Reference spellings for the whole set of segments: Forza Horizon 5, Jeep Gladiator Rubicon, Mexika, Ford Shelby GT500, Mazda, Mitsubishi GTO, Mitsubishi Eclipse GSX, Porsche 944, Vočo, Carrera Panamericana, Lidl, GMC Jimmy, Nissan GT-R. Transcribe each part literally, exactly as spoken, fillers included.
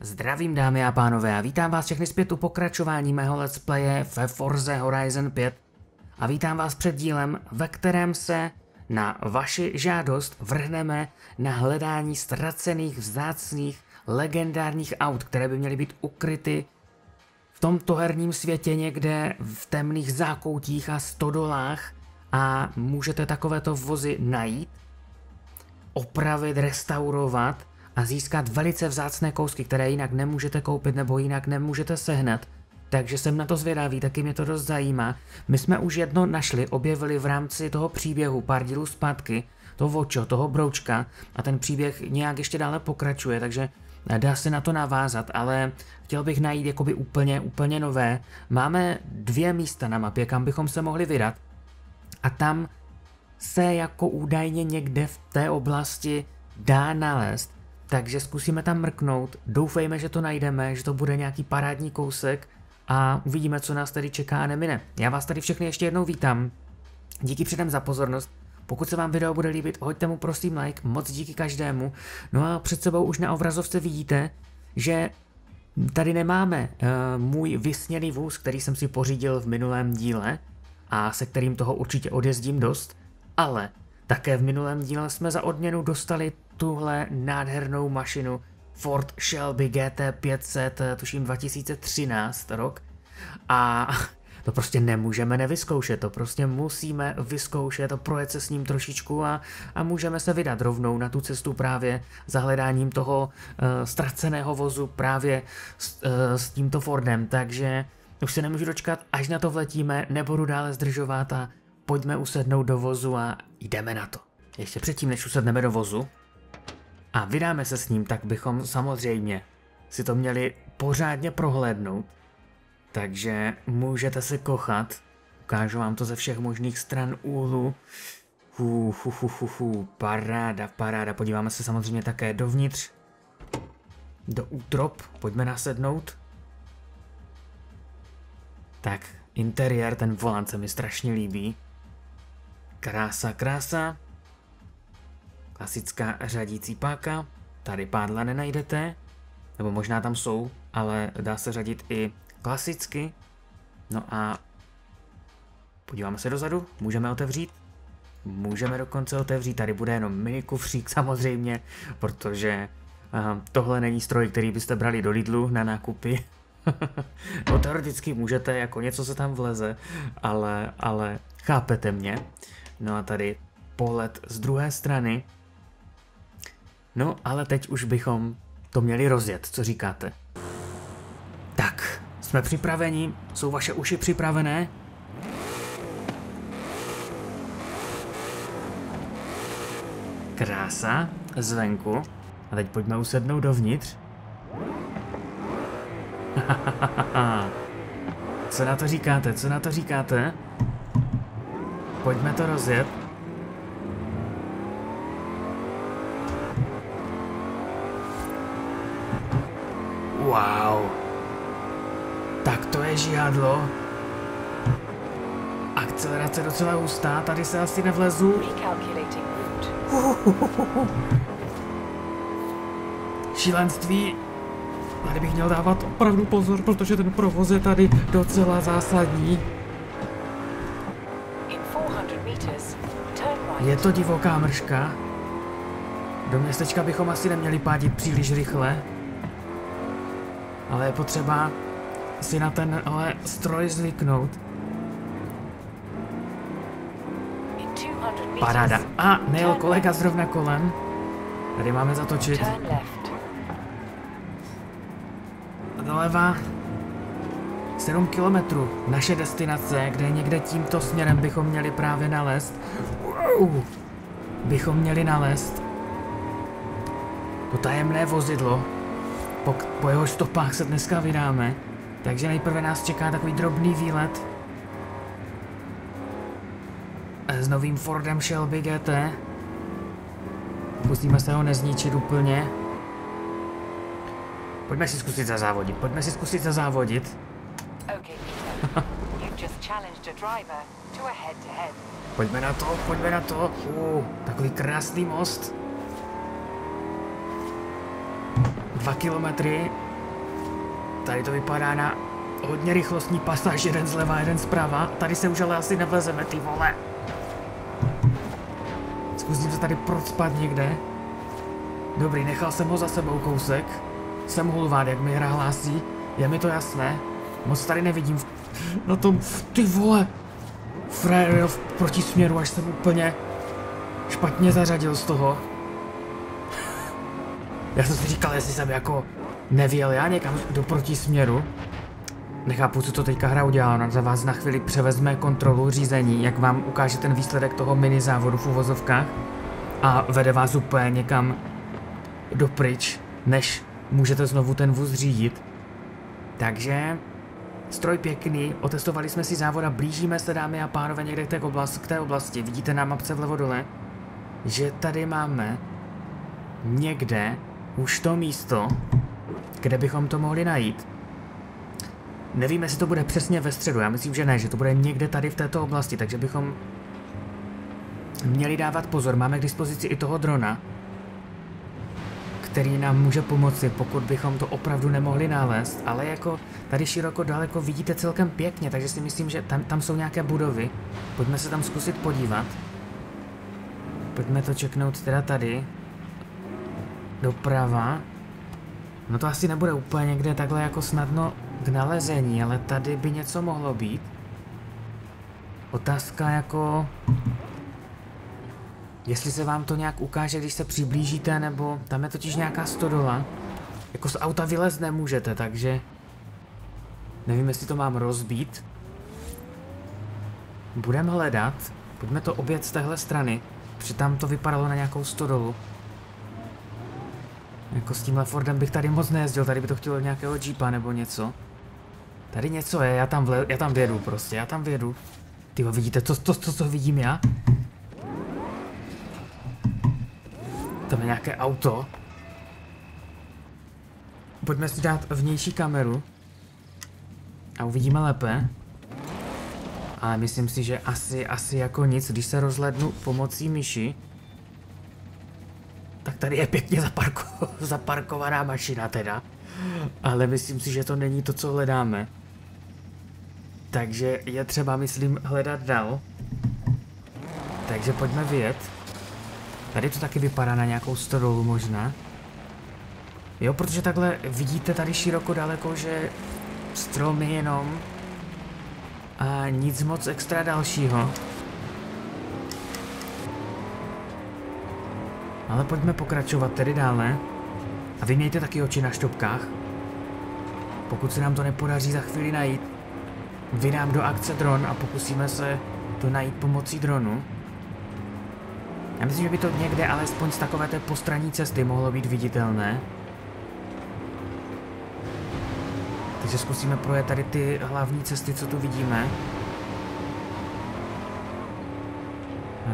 Zdravím dámy a pánové a vítám vás všechny zpět u pokračování mého let's playe ve Forze Horizon pět a vítám vás před dílem, ve kterém se na vaši žádost vrhneme na hledání ztracených, vzácných, legendárních aut, které by měly být ukryty v tomto herním světě někde v temných zákoutích a stodolách a můžete takovéto vozy najít, opravit, restaurovat a získat velice vzácné kousky, které jinak nemůžete koupit nebo jinak nemůžete sehnat. Takže jsem na to zvědavý, taky mě to dost zajímá. My jsme už jedno našli, objevili v rámci toho příběhu pár dílů zpátky, to vočo, toho broučka a ten příběh nějak ještě dále pokračuje, takže dá se na to navázat, ale chtěl bych najít jakoby úplně, úplně nové. Máme dvě místa na mapě, kam bychom se mohli vydat a tam se jako údajně někde v té oblasti dá nalézt. Takže zkusíme tam mrknout, doufejme, že to najdeme, že to bude nějaký parádní kousek a uvidíme, co nás tady čeká a nemine. Já vás tady všechny ještě jednou vítám, díky předem za pozornost, pokud se vám video bude líbit, hoďte mu prosím like, moc díky každému. No a před sebou už na obrazovce vidíte, že tady nemáme uh, můj vysněný vůz, který jsem si pořídil v minulém díle a se kterým toho určitě odjezdím dost, ale také v minulém díle jsme za odměnu dostali tuhle nádhernou mašinu Ford Shelby G T pět set, tuším dva tisíce třináct rok. A to prostě nemůžeme nevyzkoušet, to prostě musíme vyzkoušet, projet se s ním trošičku a, a můžeme se vydat rovnou na tu cestu právě za hledáním toho uh, ztraceného vozu právě s, uh, s tímto Fordem. Takže už se nemůžu dočkat, až na to vletíme, nebudu dále zdržovat a pojďme usednout do vozu a jdeme na to. Ještě předtím, než usedneme do vozu a vydáme se s ním, tak bychom samozřejmě si to měli pořádně prohlédnout. Takže můžete se kochat. Ukážu vám to ze všech možných stran úhlu. Hů, hů, hů, hů, hů. Paráda, paráda. Podíváme se samozřejmě také dovnitř. Do útrop. Pojďme nasednout. Tak, interiér, ten volant se mi strašně líbí. Krása, krása. Klasická řadící páka, tady pádla nenajdete, nebo možná tam jsou, ale dá se řadit i klasicky. No a podíváme se dozadu, můžeme otevřít, můžeme dokonce otevřít, tady bude jenom mini kufřík samozřejmě, protože uh, tohle není stroj, který byste brali do Lidlu na nákupy. No teoreticky můžete, jako něco se tam vleze, ale, ale chápete mě. No a tady pohled z druhé strany. No, ale teď už bychom to měli rozjet, co říkáte? Tak, jsme připraveni, jsou vaše uši připravené? Krása, zvenku. A teď pojďme usednout dovnitř. Co na to říkáte, co na to říkáte? Pojďme to rozjet. Wow, tak to je žihadlo. Akcelerace docela hustá, tady se asi nevlezu. Uhuhuhu. Šílenství. Tady bych měl dávat opravdu pozor, protože ten provoz je tady docela zásadní. Je to divoká mrška. Do městečka bychom asi neměli pádit příliš rychle. Ale je potřeba si na tenhle stroj zvyknout. Paráda. A nejel kolega zrovna kolem. Tady máme zatočit. Doleva. sedm kilometrů. Naše destinace, kde někde tímto směrem bychom měli právě nalézt. Wow. Bychom měli nalézt to tajemné vozidlo. Po, po jeho stopách se dneska vydáme, takže nejprve nás čeká takový drobný výlet s novým Fordem Shelby G T. Musíme se ho nezničit úplně. Pojďme si zkusit zazávodit, pojďme si zkusit zazávodit. Pojďme na to, pojďme na to. Uh, takový krásný most. Dva kilometry tady to vypadá na hodně rychlostní pasáž, jeden zleva, jeden zprava. Tady se už ale asi nevlezeme, ty vole. Zkusím se tady procpat někde. Dobrý, nechal jsem ho za sebou kousek. Jsem hulvát, jak mi hra hlásí. Je mi to jasné. Moc tady nevidím na tom, ty vole. Frajer jel v protisměru, až jsem úplně špatně zařadil z toho. Já jsem si říkal, jestli jsem jako nevěl já někam do protisměru. Nechápu, co to teďka hra udělala. Za vás na chvíli převezme kontrolu řízení, jak vám ukáže ten výsledek toho mini závodu v uvozovkách. A vede vás úplně někam dopryč, než můžete znovu ten vůz řídit. Takže stroj pěkný, otestovali jsme si závod a blížíme se, dámy a pánové, někde k té, oblast, k té oblasti. Vidíte na mapce vlevo dole, že tady máme někde už to místo, kde bychom to mohli najít. Nevím, jestli to bude přesně ve středu, já myslím, že ne, že to bude někde tady v této oblasti, takže bychom měli dávat pozor. Máme k dispozici i toho drona, který nám může pomoci, pokud bychom to opravdu nemohli nalézt, ale jako tady široko daleko vidíte celkem pěkně, takže si myslím, že tam, tam jsou nějaké budovy. Pojďme se tam zkusit podívat. Pojďme to čeknout teda tady. Doprava. No to asi nebude úplně někde takhle jako snadno k nalezení, ale tady by něco mohlo být. Otázka jako... Jestli se vám to nějak ukáže, když se přiblížíte, nebo tam je totiž nějaká stodola. Jako z auta vylézt nemůžete, takže... Nevím, jestli to mám rozbít. Budeme hledat. Pojďme to obět z téhle strany, protože tam to vypadalo na nějakou stodolu. Jako s tímhle Fordem bych tady moc nejezdil, tady by to chtělo nějakého Jeepa nebo něco. Tady něco je, já tam, vle, já tam vědu prostě, já tam vědu. Tyvo, vidíte, to, to, to, co vidím já? Tam je nějaké auto. Pojďme si dát vnější kameru. A uvidíme lépe. Ale myslím si, že asi, asi jako nic, když se rozhlédnu pomocí myši. Tak tady je pěkně zaparko, zaparkovaná mašina teda. Ale myslím si, že to není to, co hledáme. Takže je třeba, myslím, hledat dál. Takže pojďme vyjet. Tady to taky vypadá na nějakou stodolu možná. Jo, protože takhle vidíte tady široko daleko, že stromy jenom a nic moc extra dalšího. Ale pojďme pokračovat tedy dále. A vy mějte taky oči na štopkách. Pokud se nám to nepodaří za chvíli najít, vydám do akce dron a pokusíme se to najít pomocí dronu. Já myslím, že by to někde alespoň z takové té postranní cesty mohlo být viditelné. Takže zkusíme projet tady ty hlavní cesty, co tu vidíme.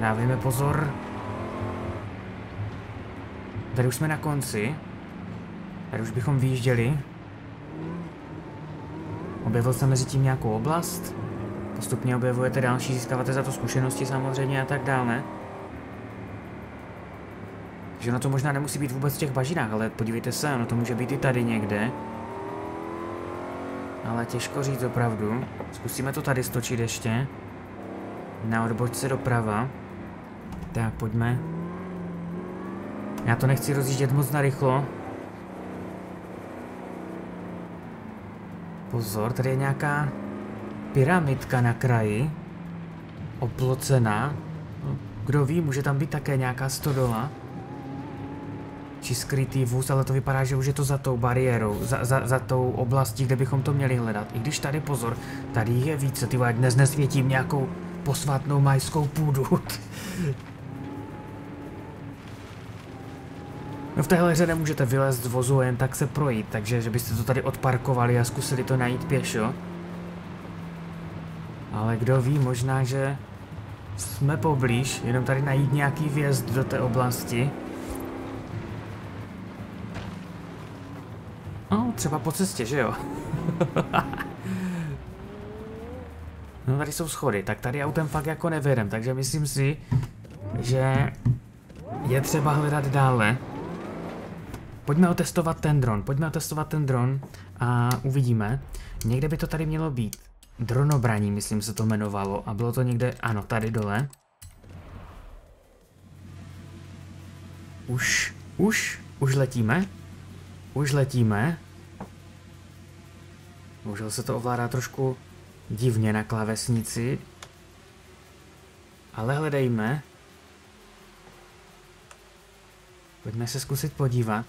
Dávejme pozor. Tady už jsme na konci. Tady už bychom vyjížděli. Objevil jsem mezi tím nějakou oblast. Postupně objevujete další, získáváte za to zkušenosti samozřejmě a tak dále. Že ono to možná nemusí být vůbec v těch bažinách, ale podívejte se, ono to může být i tady někde. Ale těžko říct opravdu. Zkusíme to tady stočit ještě. Na odbočce doprava. Tak, pojďme. Já to nechci rozjíždět moc narychlo. Pozor, tady je nějaká pyramidka na kraji. Oplocená. Kdo ví, může tam být také nějaká stodola. Či skrytý vůz, ale to vypadá, že už je to za tou bariérou, za, za, za tou oblastí, kde bychom to měli hledat. I když tady pozor, tady je více, ty vole, dnes nesvětím nějakou posvátnou majskou půdu. No v téhle hře nemůžete vylézt z vozu jen tak se projít, takže že byste to tady odparkovali a zkusili to najít pěšo. Ale kdo ví, možná, že jsme poblíž, jenom tady najít nějaký vjezd do té oblasti. Třeba po cestě, že jo? No tady jsou schody, tak tady autem fakt jako nevědem, takže myslím si, že je třeba hledat dále. Pojďme otestovat ten dron, pojďme otestovat ten dron a uvidíme. Někde by to tady mělo být. Dronobraní, myslím, se to jmenovalo a bylo to někde, ano, tady dole. Už, už, už letíme. Už letíme. Bohužel se to ovládá trošku divně na klávesnici. Ale hledejme. Pojďme se zkusit podívat.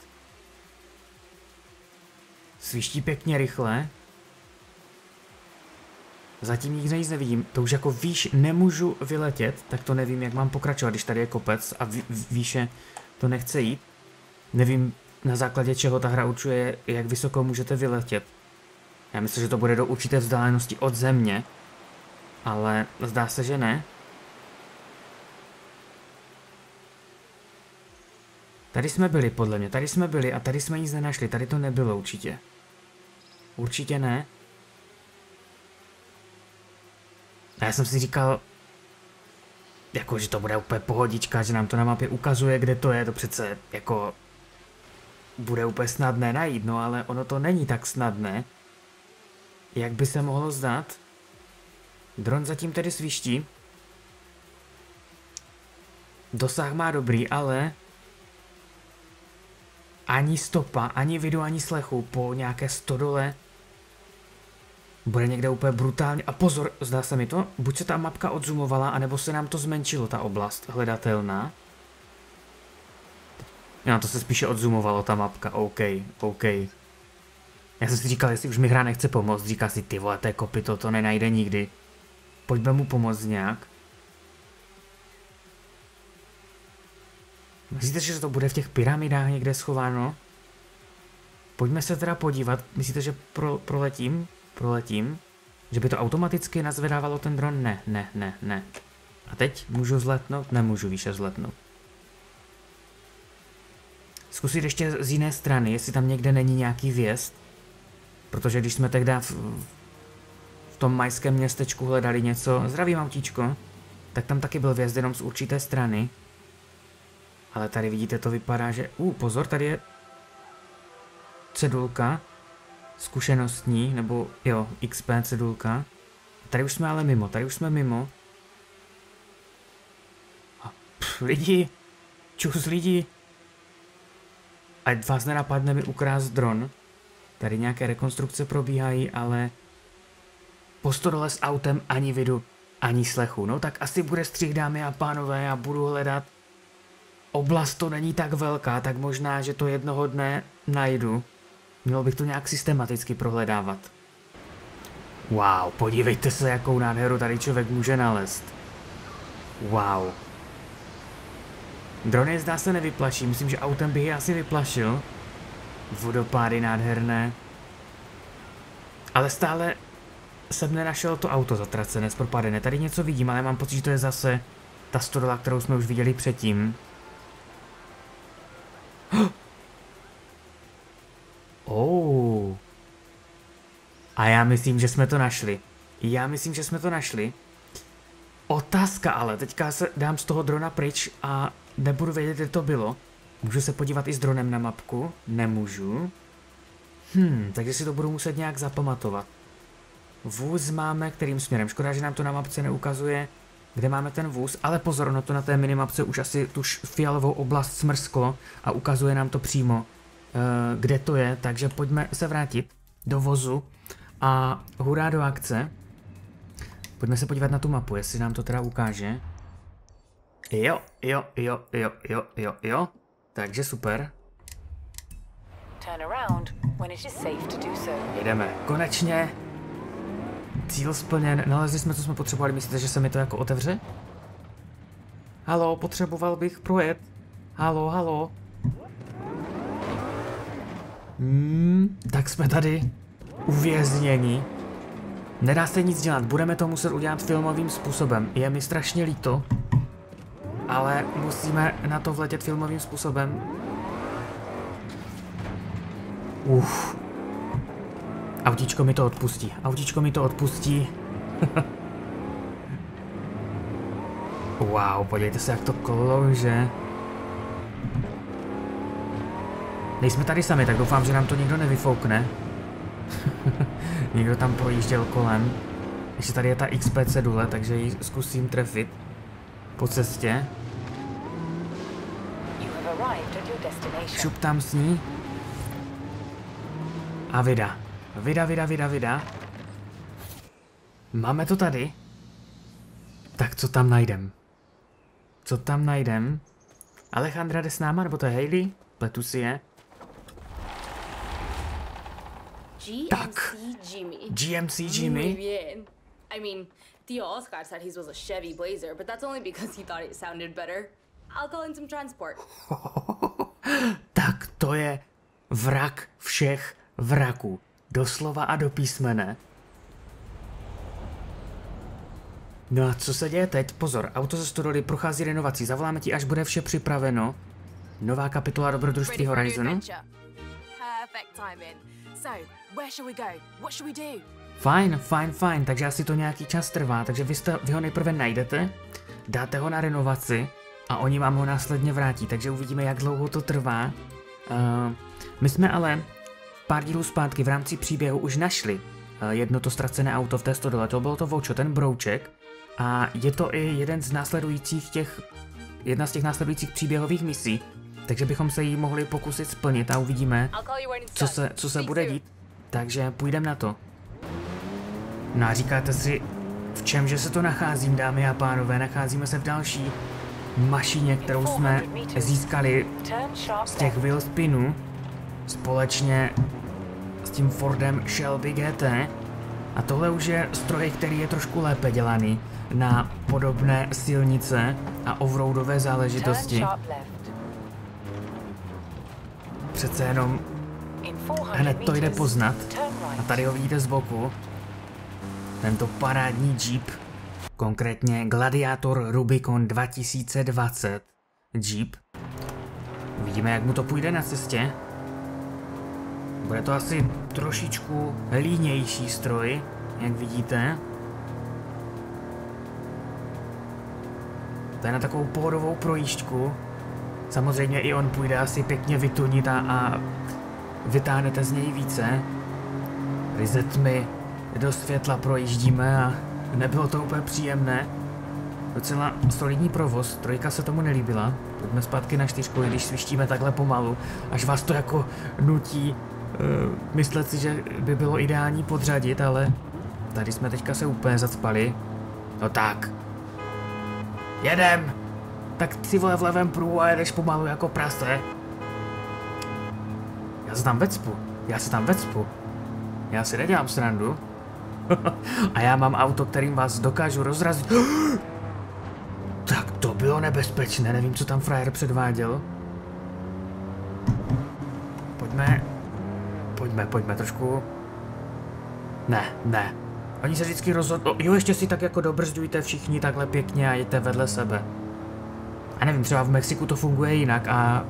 Sviští pěkně rychle. Zatím nikde nic nevidím. To už jako výš nemůžu vyletět, tak to nevím, jak mám pokračovat, když tady je kopec a výše to nechce jít. Nevím, na základě čeho ta hra určuje, jak vysoko můžete vyletět. Já myslím, že to bude do určité vzdálenosti od země, ale zdá se, že ne. Tady jsme byli, podle mě, tady jsme byli a tady jsme nic nenašli, tady to nebylo určitě. Určitě ne. A já jsem si říkal, jako, že to bude úplně pohodička, že nám to na mapě ukazuje, kde to je, to přece, jako, bude úplně snadné najít, no ale ono to není tak snadné, jak by se mohlo zdát. Dron zatím tedy sviští. Dosah má dobrý, ale ani stopa, ani vidu, ani slechu po nějaké stodole. Bude někde úplně brutálně. A pozor, zdá se mi to, buď se ta mapka odzumovala, anebo se nám to zmenšilo, ta oblast hledatelná. No, to se spíše odzumovalo, ta mapka, OK, OK. Já jsem si říkal, jestli už mi hra nechce pomoct, říká si, ty vole, té kopyto, to nenajde nikdy. Pojďme mu pomoct nějak. Myslíte, že to bude v těch pyramidách někde schováno? Pojďme se teda podívat, myslíte, že pro, proletím? Proletím. Že by to automaticky nazvedávalo ten dron? Ne, ne, ne, ne. A teď můžu zletnout? Nemůžu výše zletnout. Zkusit ještě z jiné strany, jestli tam někde není nějaký vjezd. Protože když jsme tehdy v, v tom majském městečku hledali něco, zdravím autíčko, tak tam taky byl vjezd jenom z určité strany. Ale tady vidíte, to vypadá, že... U, uh, pozor, tady je cedulka. Zkušenostní, nebo jo, X P cedulka. Tady už jsme ale mimo, tady už jsme mimo. A pff, lidi, čus lidi. Ať vás nenapadne mi ukrást dron. Tady nějaké rekonstrukce probíhají, ale po stodole s autem ani vidu, ani slechu. No tak asi bude střih, dámy a pánové, já budu hledat. Oblast to není tak velká, tak možná, že to jednoho dne najdu. Měl bych to nějak systematicky prohledávat. Wow, podívejte se, jakou nádheru tady člověk může nalézt. Wow. Drony, zdá se, nevyplaší, myslím, že autem bych je asi vyplašil. Vodopády nádherné. Ale stále jsem nenašel to auto zatracené, zpropadené. Tady něco vidím, ale mám pocit, že to je zase ta stodola, kterou jsme už viděli předtím. Oh. A já myslím, že jsme to našli. Já myslím, že jsme to našli. Otázka ale, teďka se dám z toho drona pryč a nebudu vědět, kde to bylo. Můžu se podívat i s dronem na mapku? Nemůžu. Hm, takže si to budu muset nějak zapamatovat. Vůz máme kterým směrem? Škoda, že nám to na mapce neukazuje, kde máme ten vůz, ale pozor, no to na té minimapce už asi tu fialovou oblast smrsklo a ukazuje nám to přímo, kde to je, takže pojďme se vrátit do vozu a hurá do akce. Pojďme se podívat na tu mapu, jestli nám to teda ukáže. Jo, jo, jo, jo, jo, jo, jo. Takže super. Jdeme. Konečně. Cíl splněn. Nalezli jsme, co jsme potřebovali. Myslíte, že se mi to jako otevře? Haló, potřeboval bych projet. Haló, haló. Hmm, tak jsme tady uvězněni. Nedá se nic dělat, budeme to muset udělat filmovým způsobem. Je mi strašně líto, ale musíme na to vletět filmovým způsobem. Uf. Autíčko mi to odpustí, autíčko mi to odpustí. Wow, podívejte se, jak to klouže. Nejsme tady sami, tak doufám, že nám to nikdo nevyfoukne. Někdo tam projížděl kolem. Ještě tady je ta X P cedule, takže ji zkusím trefit po cestě. Šup tam s ní. A vida. Vida, vida, vida, vida. Máme to tady. Tak co tam najdem? Co tam najdem? Alejandra jde s náma, nebo to je Hailey? Pletu si je. G M C tak. Jimmy. G M C Jimmy. I mean, Tío Oscar said his was a Chevy Blazer, but that's only because he thought it sounded better. I'll call in some transport. Tak to je vrak všech vraků. Doslova a do písmene. No a co se děje teď? Pozor, auto ze Studoly prochází renovací. Zavoláme ti, až bude vše připraveno. Nová kapitola dobrodružství Horizonu. Fajn, fajn, fajn, takže asi to nějaký čas trvá, takže vy, jste, vy ho nejprve najdete, dáte ho na renovaci a oni vám ho následně vrátí, takže uvidíme, jak dlouho to trvá. Uh, my jsme ale pár dílů zpátky v rámci příběhu už našli uh, jedno to ztracené auto v té stodole, to bylo to Voucho, ten brouček, a je to i jeden z následujících těch, jedna z těch následujících příběhových misí, takže bychom se jí mohli pokusit splnit a uvidíme, co se, co se bude dít, takže půjdeme na to. No a říkáte si, v čemže se to nacházím, dámy a pánové, nacházíme se v další mašině, kterou jsme získali z těch wheelspinů společně s tím Fordem Shelby G T. A tohle už je stroj, který je trošku lépe dělaný na podobné silnice a offroadové záležitosti. Přece jenom hned to jde poznat. A tady ho vidíte z boku. Tento parádní Jeep, konkrétně Gladiator Rubicon dva tisíce dvacet Jeep. Vidíme, jak mu to půjde na cestě. Bude to asi trošičku línější stroj, jak vidíte. To je na takovou pohodovou projížďku. Samozřejmě i on půjde asi pěkně vytunit a, a vytáhnete z něj více. Ryze tmy do světla projíždíme a nebylo to úplně příjemné. Docela solidní provoz, trojka se tomu nelíbila. Pojďme zpátky na čtyřku, když svištíme takhle pomalu, až vás to jako nutí uh, myslet si, že by bylo ideální podřadit, ale tady jsme teďka se úplně zacpali. No tak. Jedem! Tak si vole v levém pruhu a jedeš pomalu jako prase. Já se tam vecpu, já se tam vecpu. Já si nedělám srandu. A já mám auto, kterým vás dokážu rozrazit. Tak to bylo nebezpečné, nevím, co tam frajer předváděl. Pojďme, pojďme, pojďme trošku. Ne, ne. Oni se vždycky rozhodnou, jo, ještě si tak jako dobrzdujte všichni takhle pěkně a jděte vedle sebe. A nevím, třeba v Mexiku to funguje jinak a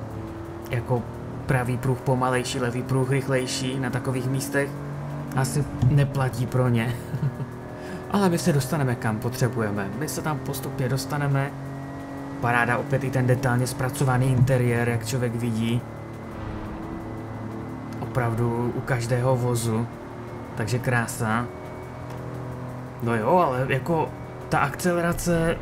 jako pravý pruh pomalejší, levý pruh rychlejší na takových místech. Asi neplatí pro ně. Ale my se dostaneme kam potřebujeme. My se tam postupně dostaneme. Paráda, opět i ten detailně zpracovaný interiér, jak člověk vidí. Opravdu u každého vozu. Takže krása. No jo, ale jako ta akcelerace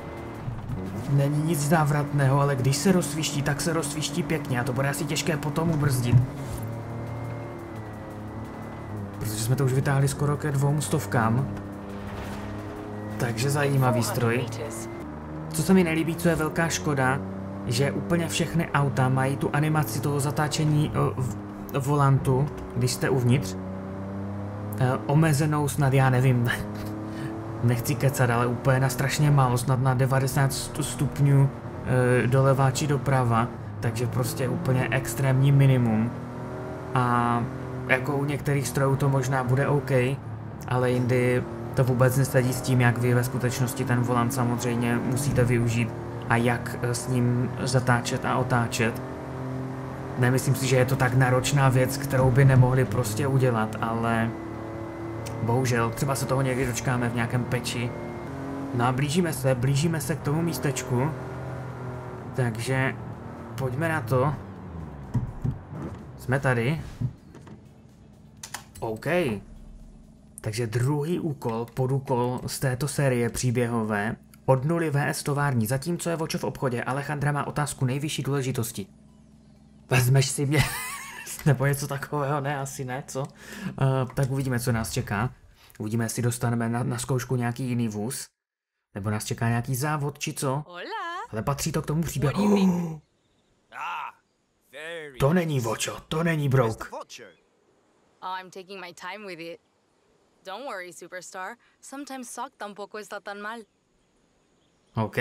není nic návratného, ale když se rozsviští, tak se rozsviští pěkně a to bude asi těžké potom ubrzdit. Protože jsme to už vytáhli skoro ke dvou stovkám. Takže zajímavý stroj. Co se mi nelíbí, co je velká škoda, že úplně všechny auta mají tu animaci toho zatáčení volantu, když jste uvnitř. Omezenou snad, já nevím, nechci kecat, ale úplně na strašně málo, snad na devadesát stupňů doleva či doprava, takže prostě úplně extrémní minimum. A jako u některých strojů to možná bude OK, ale jindy to vůbec nesedí s tím, jak vy ve skutečnosti ten volant samozřejmě musíte využít a jak s ním zatáčet a otáčet. Nemyslím si, že je to tak náročná věc, kterou by nemohli prostě udělat, ale bohužel, třeba se toho někdy dočkáme v nějakém peči. No a blížíme se, blížíme se k tomu místečku, takže pojďme na to. Jsme tady. OK. Takže druhý úkol, podúkol z této série příběhové. Od nuly vs tovární, zatímco je vočo v obchodě, Alejandra má otázku nejvyšší důležitosti. Vezmeš si mě? Nebo něco takového, ne, asi ne, co? Uh, tak uvidíme, co nás čeká. Uvidíme, jestli dostaneme na, na zkoušku nějaký jiný vůz. Nebo nás čeká nějaký závod, či co? Ale patří to k tomu příběhu. Oh! To není vočo, to není brouk. OK.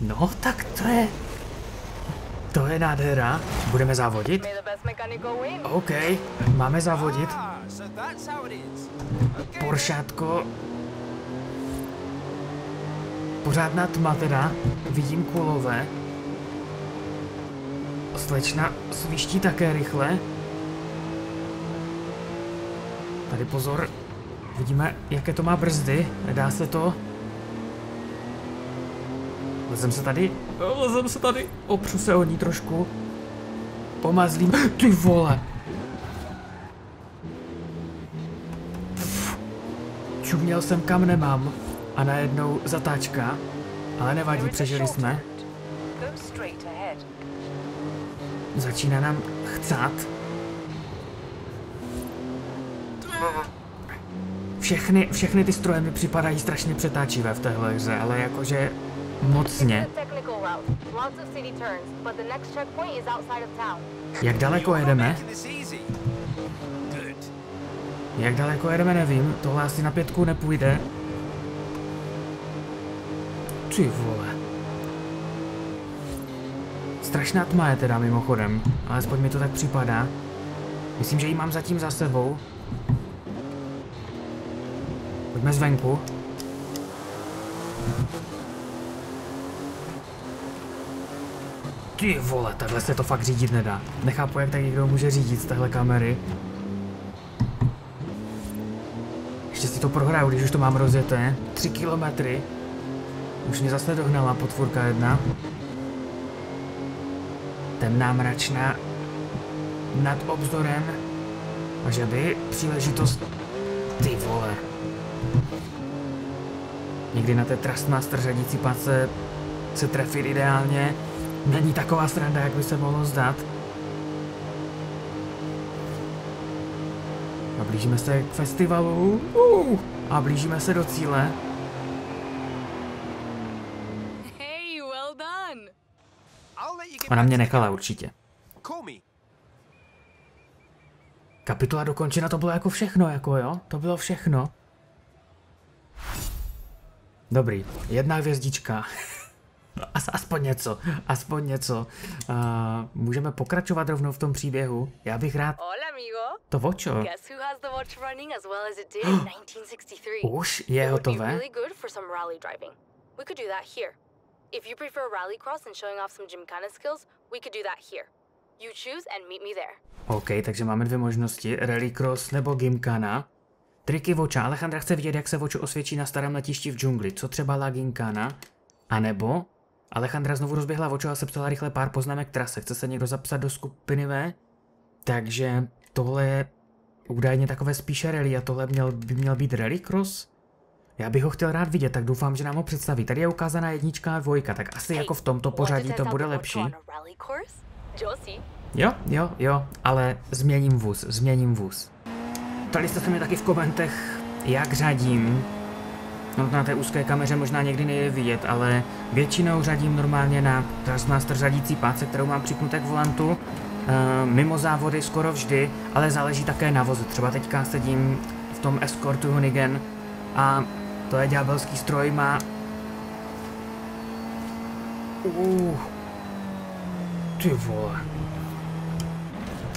No, tak to je... To je nádhera. Budeme závodit? OK, máme závodit. Poršátko. Pořádná tma teda. Vidím kulové. Slečna sviští také rychle. Tady pozor. Vidíme, jaké to má brzdy. Nedá se to. Lezem se tady, lezem se tady, opřu se o ní trošku, pomazlím, ty vole. Pff, čuměl jsem kam nemám a najednou zatáčka, ale nevadí, přežili jsme. Začíná nám chcát. Všechny, všechny ty stroje mi připadají strašně přetáčivé v téhle hře, ale jakože... Mocně. Jak daleko jedeme? Jak daleko jedeme, nevím. Tohle asi na pětku nepůjde. Ty vole. Strašná tma je teda mimochodem. Alespoň mi to tak připadá. Myslím, že ji mám zatím za sebou. Pojďme zvenku. Ty vole, takhle se to fakt řídit nedá. Nechápu, jak tak někdo může řídit z téhle kamery. Ještě si to prohraju, když už to mám rozjeté. Tři kilometry. Už mě zase dohnala potvůrka jedna. Temná, mračná. Nad obzorem. A že by příležitost... Ty vole. Někdy na té Trustmaster řadící páce se trefit ideálně. Není taková sranda, jak by se mohlo zdát. A blížíme se k festivalu. Uh, a blížíme se do cíle. Ona mě nechala určitě. Kapitola dokončena, to bylo jako všechno, jako jo? To bylo všechno. Dobrý, jedna hvězdička. Aspoň něco, aspoň něco. Uh, můžeme pokračovat rovnou v tom příběhu. Já bych rád... To vočo. Už je hotové. OK, takže máme dvě možnosti. Rallycross nebo Gymkhana. Triky voča. Alejandra chce vidět, jak se vočo osvědčí na starém letišti v džungli. Co třeba La Gymkhana? A nebo... Alejandra znovu rozběhla vočo a sepsala rychle pár poznámek trase. Chce se někdo zapsat do skupiny V? Takže tohle je údajně takové spíše rally a tohle měl, by měl být rallycross? Já bych ho chtěl rád vidět, tak doufám, že nám ho představí. Tady je ukázaná jednička a dvojka, tak asi jako v tomto pořadí to bude lepší. Jo, jo, jo, ale změním vůz, změním vůz. Ptali jste se mi taky v komentech, jak řadím. No, na té úzké kameře možná někdy nejde vidět, ale většinou řadím normálně na Trustmaster řadící páce, kterou mám připnuté k volantu. E, mimo závody skoro vždy, ale záleží také na vozu. Třeba teďka sedím v tom Escortu Honigen a to je ďábelský stroj, má... Uh, ty vole.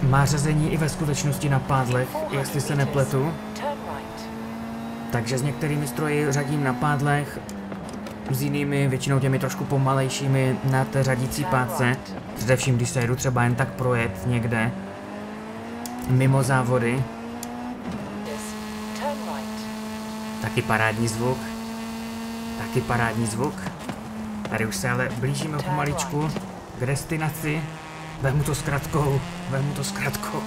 Má řazení i ve skutečnosti na pádlech, jestli se nepletu. Takže s některými stroji řadím na pádlech, s jinými, většinou těmi trošku pomalejšími, na té řadící pádce. Především, když se jedu třeba jen tak projet někde, mimo závody. Taky parádní zvuk. Taky parádní zvuk. Tady už se ale blížíme pomaličku k destinaci. Vemu to s kratkou, vemu to s kratkou.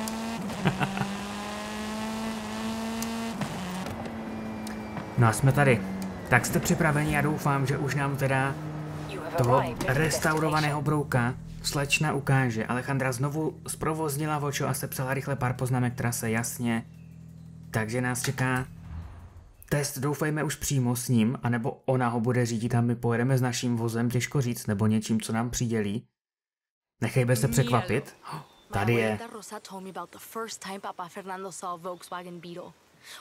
No a jsme tady. Tak jste připraveni, já doufám, že už nám teda toho restaurovaného brouka slečna ukáže. Alejandra znovu zprovoznila vočo a sepsala rychle pár poznámek trase, jasně. Takže nás čeká test, doufejme už přímo s ním, anebo ona ho bude řídit a my pojedeme s naším vozem, těžko říct, nebo něčím, co nám přidělí. Nechejme se překvapit. Tady je.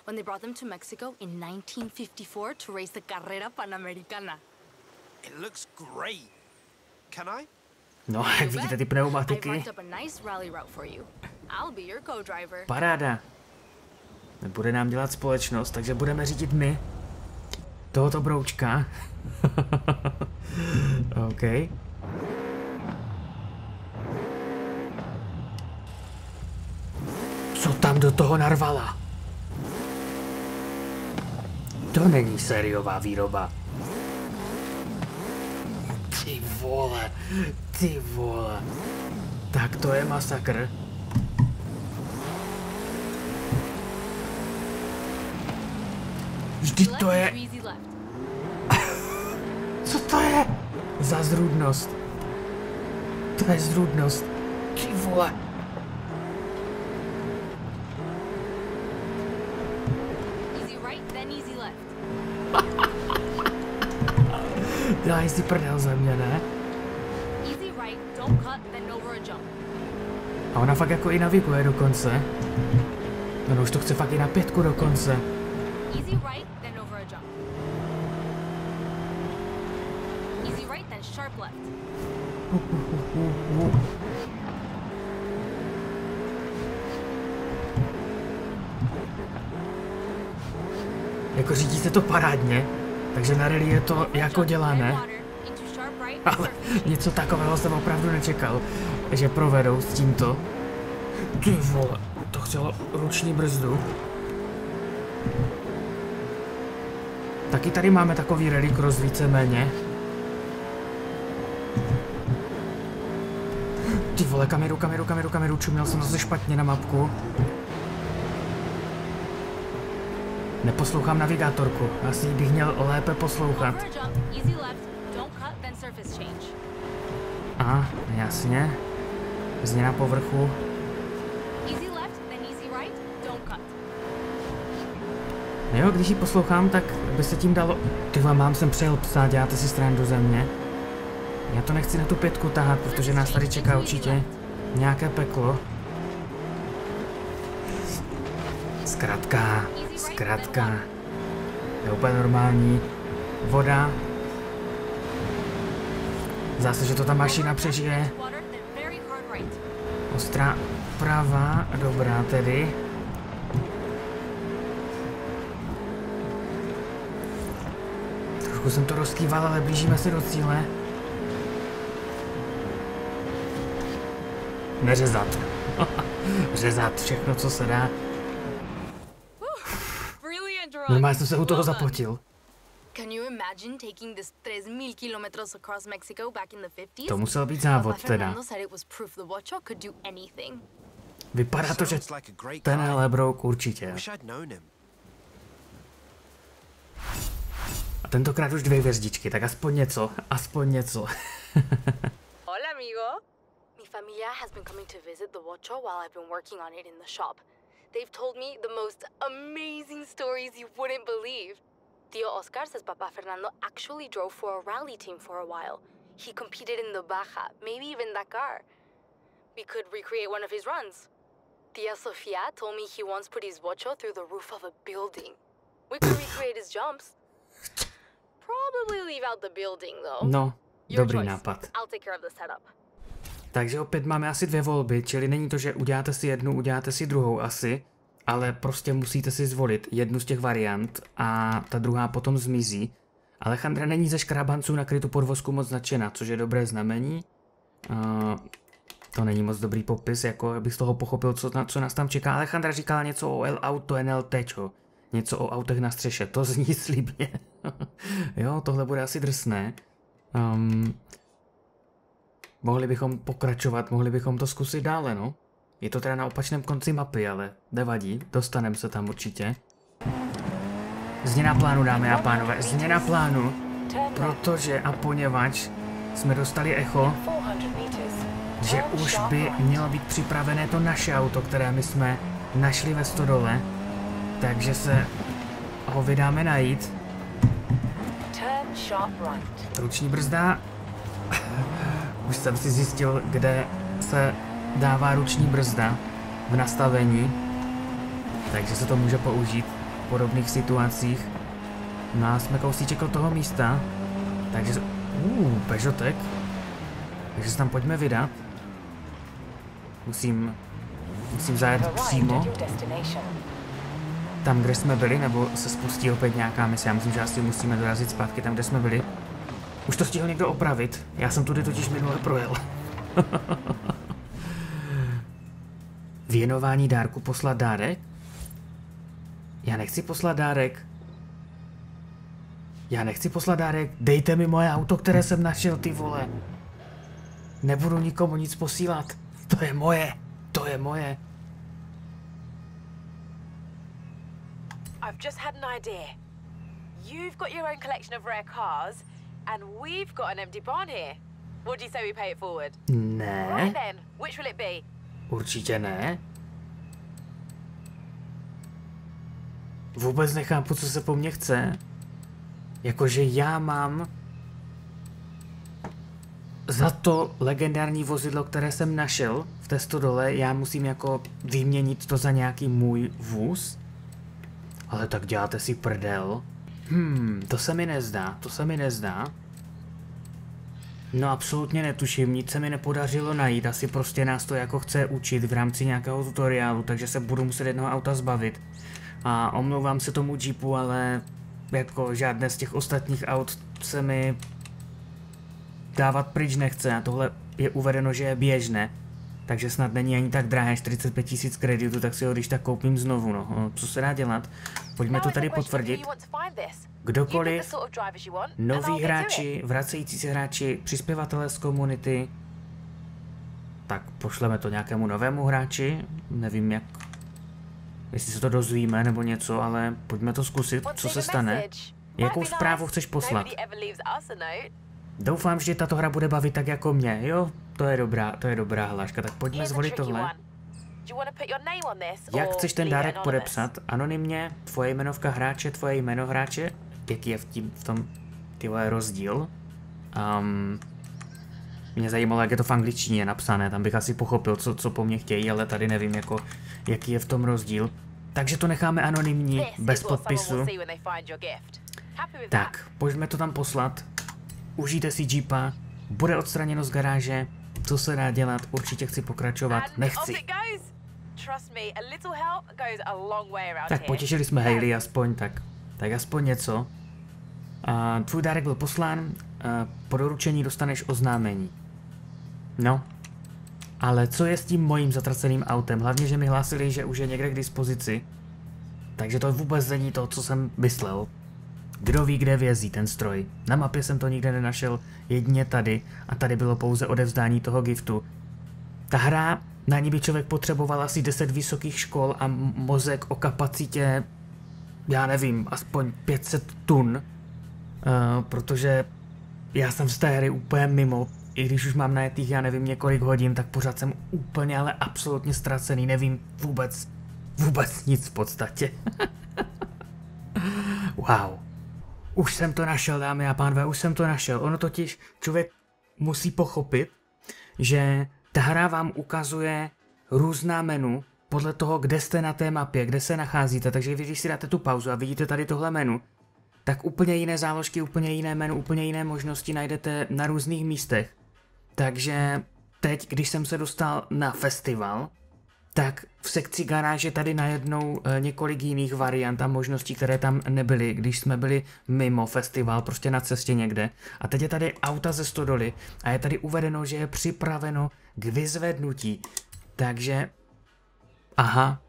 When they brought them to Mexico in nineteen fifty-four to race the Carrera Panamericana. It looks great. Can I? No, jak vidíte ty pneumatiky. Paráda. Bude nám dělat společnost, takže budeme řídit my tohoto broučka. OK. Co tam do toho narvala? To není sériová výroba. Ty vole, ty vole. Tak to je masakr. Vždyť to je... Co to je? Za zrůdnost. To je zrůdnost. Ty vole. Dáj si prdel ze mě, ne? A ona fakt jako i naviguje dokonce. No, no už to chce fakt i na pětku dokonce. Uh, uh, uh, uh. Jako řídí se to parádně. Takže na rally je to jako dělané, ale něco takového jsem opravdu nečekal, že provedou s tímto. Ty vole, to chtělo ruční brzdu. Taky tady máme takový rally cross víceméně. Ty vole, kameru, kameru, kameru, kameru, čuměl jsem zase špatně na mapku. Neposlouchám navigátorku, asi bych měl lépe poslouchat. A, jasně. Změna povrchu. Jo, když ji poslouchám, tak by se tím dalo... Ty vám mám sem přejel psa, děláte si srandu ze mě. Já to nechci na tu pětku tahat, protože nás tady čeká určitě nějaké peklo. Zkrátka, zkrátka, je úplně normální, voda, zase, že to ta mašina přežije, ostrá pravá, dobrá tedy. Trošku jsem to rozkýval, ale blížíme se do cíle. Neřezat, řezat všechno, co se dá. Normálně jsem se u toho zapotil. To musel být závod teda. Vypadá to, že tenhle brouk určitě. A tentokrát už dvě hvězdičky, tak aspoň něco, aspoň něco. Hola amigo. Mi familia has been coming to visit the Watcho while I've been working on it in the shop. They've told me the most amazing stories you wouldn't believe. Tío Oscar says Papa Fernando actually drove for a rally team for a while. He competed in the Baja, maybe even Dakar. We could recreate one of his runs. Tia Sofia told me he once put his Watcho through the roof of a building. We could recreate his jumps. Probably leave out the building, though. No, your dobrý choice. Nápad. I'll take care of the setup. Takže opět máme asi dvě volby, čili není to, že uděláte si jednu, uděláte si druhou asi, ale prostě musíte si zvolit jednu z těch variant a ta druhá potom zmizí. Alejandra není ze škrábanců na krytu podvozku moc nadšená, což je dobré znamení. Uh, to není moc dobrý popis, jako bych z toho pochopil, co, co nás tam čeká. Alejandra říkala něco o El Auto N L T, čo? Něco o autech na střeše, to zní slibně. Jo, tohle bude asi drsné. Um, Mohli bychom pokračovat, mohli bychom to zkusit dále, no. Je to teda na opačném konci mapy, ale nevadí, dostaneme se tam určitě. Změna plánu, dámy a pánové, změna plánu, protože a poněvadž jsme dostali echo, že už by mělo být připravené to naše auto, které my jsme našli ve stodole, takže se ho vydáme najít. Ruční brzda. Už jsem si zjistil, kde se dává ruční brzda v nastavení, takže se to může použít v podobných situacích. No a jsme kousíček od toho místa, takže... Uuu, Peugeotek. Takže se tam pojďme vydat. Musím... Musím zajet přímo tam, kde jsme byli, nebo se spustí opět nějaká mise. Já myslím, že asi musíme dorazit zpátky tam, kde jsme byli. Už to stihl někdo opravit. Já jsem tudy totiž minule projel. Věnování dárku, poslat dárek? Já nechci poslat dárek. Já nechci poslat dárek. Dejte mi moje auto, které jsem našel, ty vole. Nebudu nikomu nic posílat. To je moje. To je moje. I've just had an idea. You've got your own collection of rare cars. And we've got an empty barn here. What do you say we pay it forward? Ne. Right then, which will it be? Určitě ne. Vůbec nechápu, co se po mně chce. Jakože já mám za to legendární vozidlo, které jsem našel v té stodole, já musím jako vyměnit to za nějaký můj vůz. Ale tak děláte si prdel. Hmm, to se mi nezdá, to se mi nezdá. No absolutně netuším, nic se mi nepodařilo najít, asi prostě nás to jako chce učit v rámci nějakého tutoriálu, takže se budu muset jednoho auta zbavit. A omlouvám se tomu Jeepu, ale jako žádné z těch ostatních aut se mi dávat pryč nechce a tohle je uvedeno, že je běžné. Takže snad není ani tak drahé, čtyřicet pět tisíc kreditů, tak si ho když tak koupím znovu, no. Co se dá dělat? Pojďme to tady potvrdit. Kdokoliv, noví hráči, vracející se hráči, přispěvatelé z komunity. Tak pošleme to nějakému novému hráči, nevím jak, jestli se to dozvíme nebo něco, ale pojďme to zkusit, co se stane. Jakou zprávu chceš poslat? Doufám, že tato hra bude bavit tak jako mě, jo? To je dobrá, to je dobrá hláška, tak pojďme zvolit tohle. Jak chceš ten dárek podepsat? Anonymně, tvoje jmenovka hráče, tvoje jméno hráče. Jaký je v, tím, v tom tyhle rozdíl? Um, mě zajímalo, jak je to v angličtině napsané, tam bych asi pochopil, co, co po mně chtějí, ale tady nevím, jako, jaký je v tom rozdíl. Takže to necháme anonymní, bez podpisu. Tak, pojďme to tam poslat. Užijte si Jeepa, bude odstraněno z garáže, co se dá dělat, určitě chci pokračovat, nechci. Tak potěšili jsme Hayley aspoň, tak, tak aspoň něco. Uh, tvůj dárek byl poslán, uh, po doručení dostaneš oznámení. No, ale co je s tím mojím zatraceným autem, hlavně, že mi hlásili, že už je někde k dispozici. Takže to vůbec není to, co jsem myslel. Kdo ví, kde vězí ten stroj? Na mapě jsem to nikde nenašel, jedině tady, a tady bylo pouze odevzdání toho giftu. Ta hra, na ní by člověk potřeboval asi deset vysokých škol a mozek o kapacitě, já nevím, aspoň pět set tun, uh, protože já jsem z té hry úplně mimo, i když už mám najetých, já nevím, několik hodin, tak pořád jsem úplně, ale absolutně ztracený, nevím vůbec, vůbec nic v podstatě. Wow. Už jsem to našel, dámy a pánové, už jsem to našel. Ono totiž člověk musí pochopit, že ta hra vám ukazuje různá menu podle toho, kde jste na té mapě, kde se nacházíte. Takže vy, když si dáte tu pauzu a vidíte tady tohle menu, tak úplně jiné záložky, úplně jiné menu, úplně jiné možnosti najdete na různých místech. Takže teď, když jsem se dostal na festival, tak v sekci garáže tady najednou několik jiných variant a možností, které tam nebyly, když jsme byli mimo festival, prostě na cestě někde. A teď je tady auta ze stodoly a je tady uvedeno, že je připraveno k vyzvednutí. Takže, aha,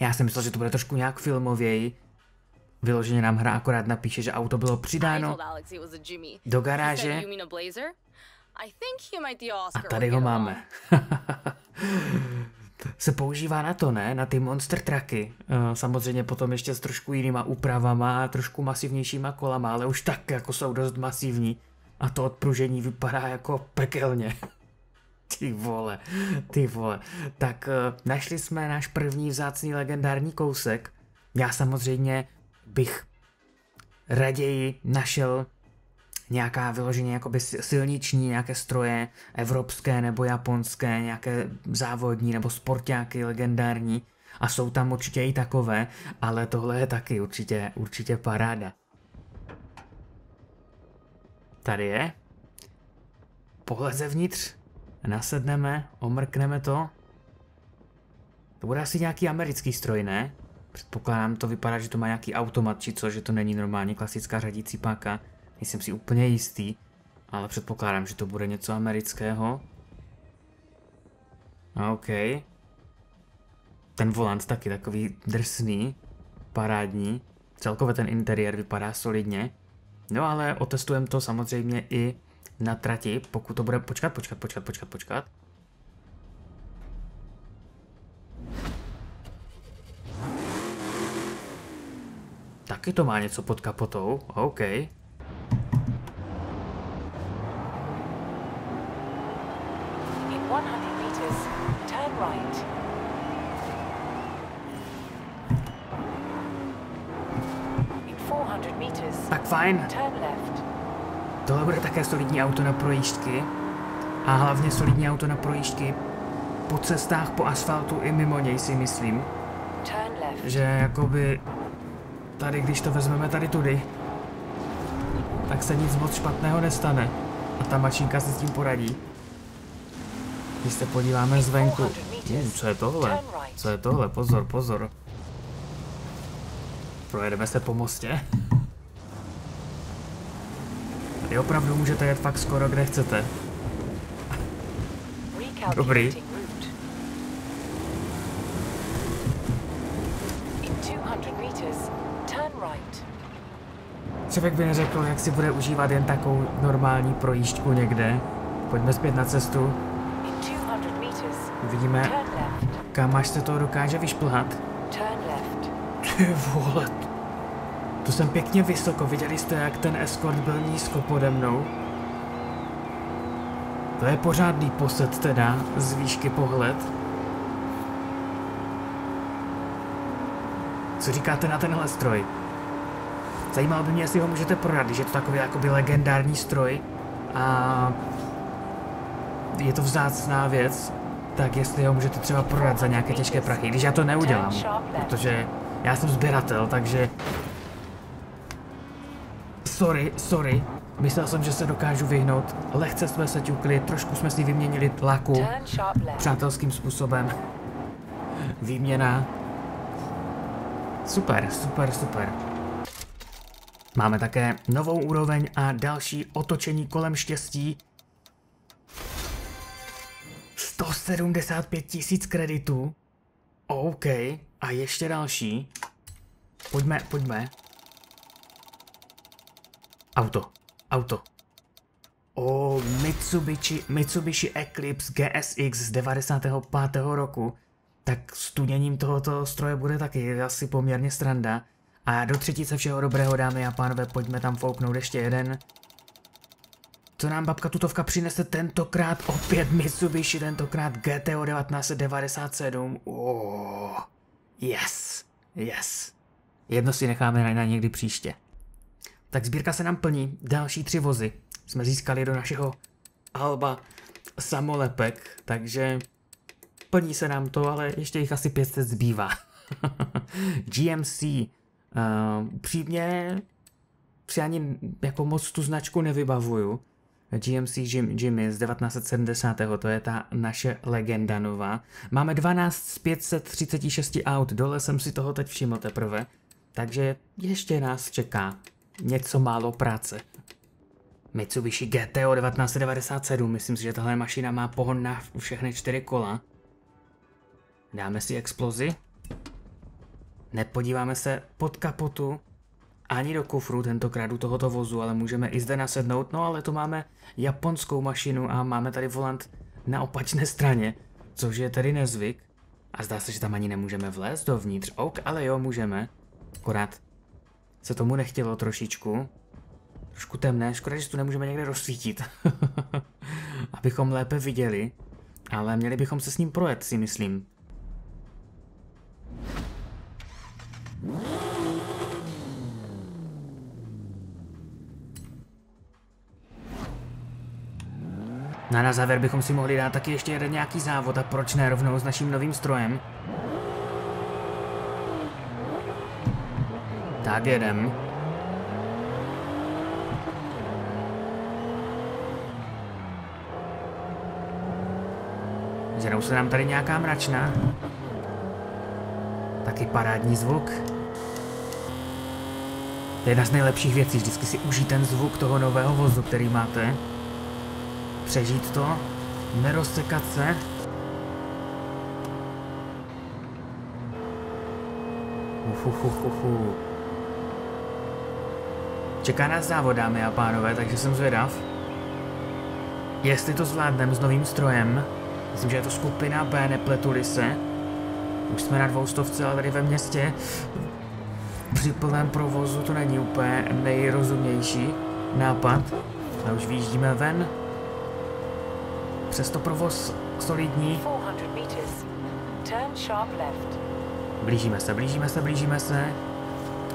já jsem myslel, že to bude trošku nějak filmověji. Vyloženě nám hra akorát napíše, že auto bylo přidáno do garáže. A tady ho máme. Se používá na to, ne? Na ty monster trucky. Samozřejmě potom ještě s trošku jinýma úpravama, trošku masivnějšíma kolama, ale už tak jako jsou dost masivní. A to odpružení vypadá jako pekelně. Ty vole, ty vole. Tak našli jsme náš první vzácný legendární kousek. Já samozřejmě bych raději našel nějaká vyloženě jakoby silniční, nějaké stroje evropské nebo japonské, nějaké závodní nebo sportáky legendární. A jsou tam určitě i takové, ale tohle je taky určitě, určitě paráda. Tady je. Pohled zevnitř. Nasedneme, omrkneme to. To bude asi nějaký americký stroj, ne? Předpokládám, to vypadá, že to má nějaký automat či co, že to není normálně klasická řadící páka. Nejsem si úplně jistý, ale předpokládám, že to bude něco amerického. OK. Ten volant taky takový drsný, parádní. Celkově ten interiér vypadá solidně. No ale otestujeme to samozřejmě i na trati, pokud to bude... Počkat, počkat, počkat, počkat, počkat. Taky to má něco pod kapotou, OK. Tak fajn. Tohle bude také solidní auto na projížďky. A hlavně solidní auto na projížďky po cestách, po asfaltu i mimo něj, si myslím. Že jakoby tady, když to vezmeme tady tudy, tak se nic moc špatného nestane. A ta mašinka si s tím poradí. Když se podíváme zvenku. Uh, co je tohle? Co je tohle? Pozor, pozor. Projedeme se po mostě. Tady opravdu můžete jet fakt skoro kde chcete. Dobrý. Člověk by neřekl, jak si bude užívat jen takovou normální projížďku někde. Pojďme zpět na cestu. Uvidíme, kam až se toho dokáže vyšplhat. Ty vole. To jsem pěkně vysoko, viděli jste, jak ten eskort byl nízko pode mnou? To je pořádný posed teda, z výšky pohled. Co říkáte na tenhle stroj? Zajímalo by mě, jestli ho můžete prodat, že je to takový jakoby legendární stroj a je to vzácná věc, tak jestli ho můžete třeba prodat za nějaké těžké prachy, když já to neudělám, protože já jsem sběratel, takže... Sorry, sorry, myslel jsem, že se dokážu vyhnout, lehce jsme se ťukli, trošku jsme si vyměnili tlaku, přátelským způsobem, výměna, super, super, super. Máme také novou úroveň a další otočení kolem štěstí. sto sedmdesát pět tisíc kreditů, OK, a ještě další, pojďme, pojďme. Auto, auto. O, Mitsubishi, Mitsubishi Eclipse G S X z devadesátého pátého roku. Tak studěním tohoto stroje bude taky asi poměrně sranda. A do třetice všeho dobrého, dámy a pánové, pojďme tam fouknout ještě jeden. Co nám babka tutovka přinese tentokrát? Opět Mitsubishi, tentokrát G T O devatenáct set devadesát sedm. O, yes, yes. Jedno si necháme na někdy příště. Tak sbírka se nám plní, další tři vozy jsme získali do našeho alba samolepek, takže plní se nám to, ale ještě jich asi pět set zbývá. G M C, uh, přímě si ani jako moc tu značku nevybavuju. G M C Jim, Jimmy z devatenáct set sedmdesát, to je ta naše legenda nová. Máme dvanáct z pěti set třiceti šesti aut, dole jsem si toho teď všiml teprve, takže ještě nás čeká něco málo práce. Mitsubishi G T O devatenáct set devadesát sedm, myslím si, že tahle mašina má pohon na všechny čtyři kola. Dáme si explozi. Nepodíváme se pod kapotu. ani do kufru tentokrát u tohoto vozu, ale můžeme i zde nasednout. No ale to máme japonskou mašinu a máme tady volant na opačné straně, což je tedy nezvyk. A zdá se, že tam ani nemůžeme vlézt dovnitř. Ok, ale jo, můžeme. Akorát se tomu nechtělo trošičku. Trošku temné, škoda, že tu nemůžeme někde rozsvítit. Abychom lépe viděli, ale měli bychom se s ním projet, si myslím. No a na závěr bychom si mohli dát taky ještě jeden nějaký závod, a proč ne rovnou s naším novým strojem. Tak jedem. Zjednou se nám tady nějaká mračna. Taky parádní zvuk. To je jedna z nejlepších věcí, vždycky si užij ten zvuk toho nového vozu, který máte. Přežít to, nerozsekat se. Ufufufufu. Čeká nás závod, dámy a pánové, takže jsem zvědav, jestli to zvládneme s novým strojem. Myslím, že je to skupina B, nepletuli se. Už jsme na dvoustovce, ale tady ve městě při plném provozu to není úplně nejrozumnější nápad. A už vyjíždíme ven. Přesto provoz solidní. Blížíme se, blížíme se, blížíme se.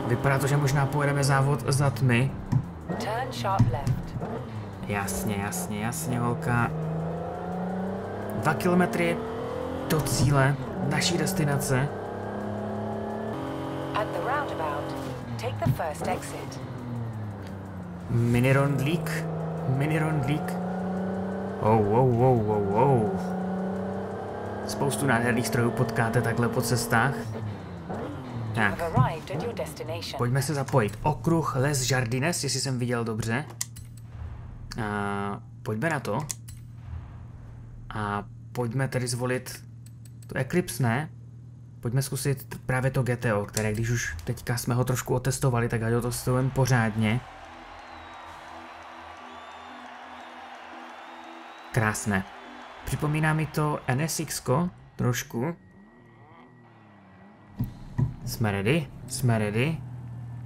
Vypadá to, že možná pojedeme závod za tmy. Jasně, jasně, jasně, holka. Dva kilometry do cíle naší destinace. Mini rondlík, mini rondlík. Oh, oh, oh, oh, oh. Spoustu nádherných strojů potkáte takhle po cestách. Tak. Pojďme se zapojit. Okruh Les Jardines, jestli jsem viděl dobře. A pojďme na to. A pojďme tedy zvolit tu Eclipse, ne? Pojďme zkusit právě to G T O, které když už teďka jsme ho trošku otestovali, tak ať ho testujeme pořádně. Krásné. Připomíná mi to N S X ko trošku. Jsme ready, jsme ready.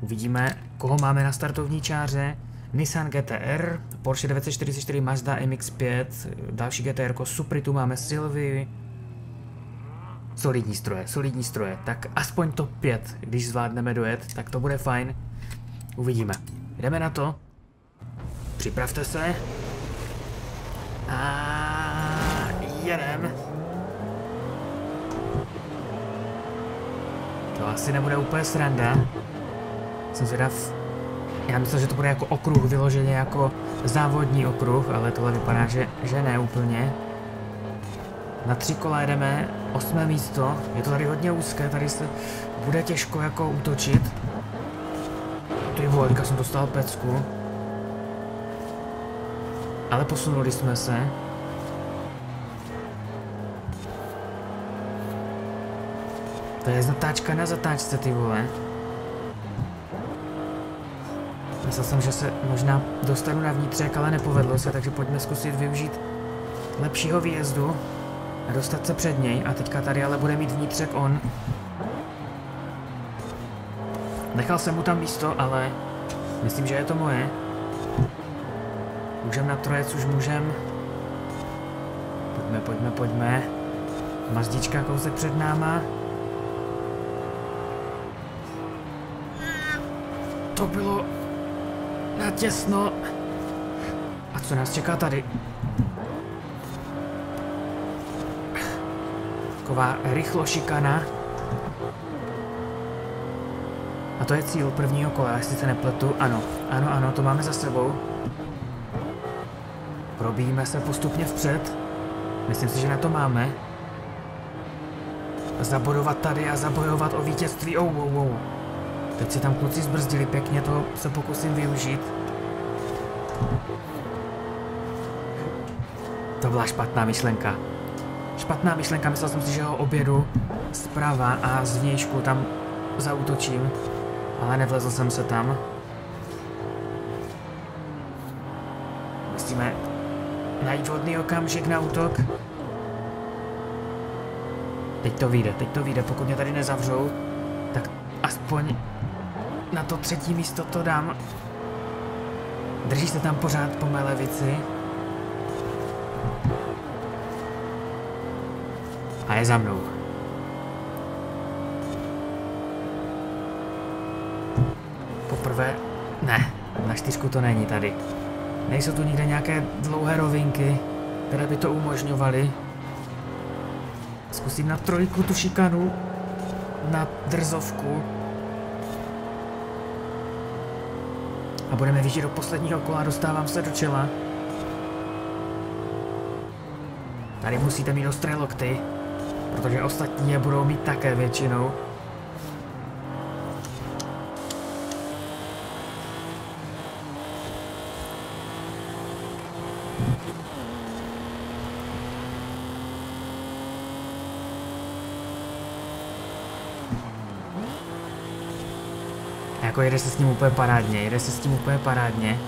Uvidíme, koho máme na startovní čáře. Nissan G T R, Porsche devět set čtyřicet čtyři, Mazda M X pět, další G T R ko, Supra, tu máme Silvii. Solidní stroje, solidní stroje. Tak aspoň top pět, když zvládneme dojet, tak to bude fajn. Uvidíme. Jdeme na to. Připravte se. A jedem. To asi nebude úplně sranda. Jsem zvědav. Já myslím, že to bude jako okruh, vyloženě jako závodní okruh, ale tohle vypadá, že, že ne úplně. Na tři kola jedeme, osmé místo, je to tady hodně úzké, tady se bude těžko jako útočit. Ty vole, teďka jsem dostal pecku. Ale posunuli jsme se. To je zatáčka na zatáčce, ty vole. Myslel jsem, že se možná dostanu na vnitřek, ale nepovedlo se, takže pojďme zkusit využít lepšího výjezdu a dostat se před něj. A teďka tady ale bude mít vnitřek on. Nechal jsem mu tam místo, ale myslím, že je to moje. Můžeme na trojec, už můžem. Pojďme, pojďme, pojďme. Mazdička kousek před náma. To bylo natěsno. A co nás čeká tady? Taková rychlo šikana. A to je cíl prvního kola, jestli se nepletu. Ano, ano, ano, to máme za sebou. Probíjíme se postupně vpřed. Myslím si, že na to máme. Zabodovat tady a zabojovat o vítězství. Oh, oh, oh. Teď se tam kluci zbrzdili pěkně, to se pokusím využít. To byla špatná myšlenka. Špatná myšlenka, myslel jsem si, že ho objedu zprava a zvnějšku tam zaútočím. A Ale nevlezl jsem se tam. Musíme najít vhodný okamžik na útok. Teď to vyjde, teď to vyjde, pokud mě tady nezavřou, tak aspoň na to třetí místo to dám. Drží se tam pořád po mé levici. A je za mnou. Poprvé, ne, na čtyřku to není tady. Nejsou tu nikde nějaké dlouhé rovinky, které by to umožňovaly. Zkusím na trojku tu šikanu, na drzovku. A budeme vyjíždět do posledního kola, dostávám se do čela. Tady musíte mít ostré lokty, protože ostatní je budou mít také většinou. Jako jede se s ním úplně parádně, jede se s tím úplně parádně.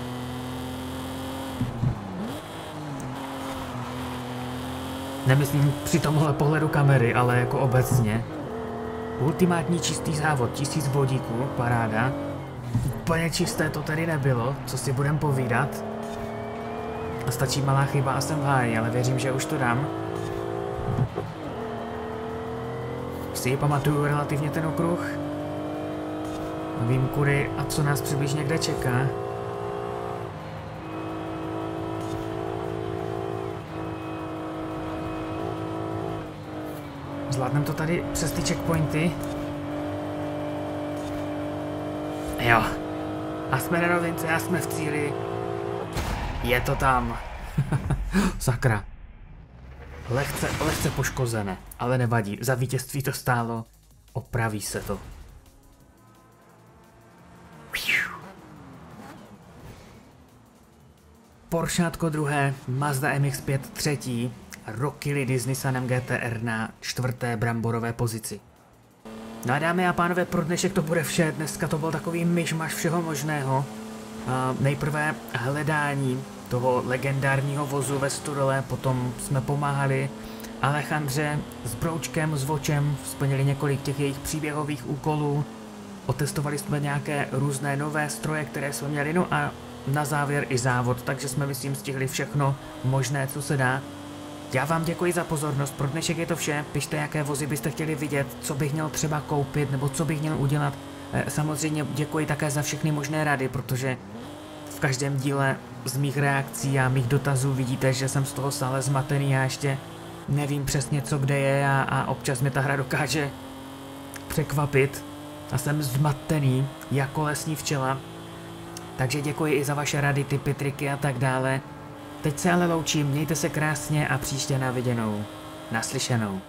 Nemyslím při tomhle pohledu kamery, ale jako obecně. Ultimátní čistý závod, tisíc bodíků, paráda. Úplně čisté to tady nebylo, co si budem povídat. A stačí malá chyba a jsem v háji, ale věřím, že už to dám. Si pamatuju relativně ten okruh. Vím kudy a co nás přibližně kde čeká. Zvládnem to tady přes ty checkpointy. Jo. A jsme na rovince, a jsme v cíli. Je to tam. Sakra. Lehce, lehce poškozené, ale nevadí. Za vítězství to stálo. Opraví se to. Poršátko druhé, Mazda M X pět třetí, Rocky Lidy s Nissanem G T R na čtvrté bramborové pozici. No a dámy a pánové, pro dnešek to bude vše, dneska to byl takový myšmaš všeho možného. Uh, nejprve hledání toho legendárního vozu ve Studole, potom jsme pomáhali Alejandře s Broučkem, s Vočem, splnili několik těch jejich příběhových úkolů, otestovali jsme nějaké různé nové stroje, které jsme měli, no a na závěr i závod, takže jsme myslím stihli všechno možné, co se dá. Já vám děkuji za pozornost, pro dnešek je to vše, pište, jaké vozy byste chtěli vidět, co bych měl třeba koupit, nebo co bych měl udělat. Samozřejmě děkuji také za všechny možné rady, protože v každém díle z mých reakcí a mých dotazů vidíte, že jsem z toho stále zmatený, já ještě nevím přesně, co kde je a, a občas mě ta hra dokáže překvapit a jsem zmatený jako lesní včela. Takže děkuji i za vaše rady, tipy, triky a tak dále. Teď se ale loučím, mějte se krásně a příště na viděnou. Naslyšenou.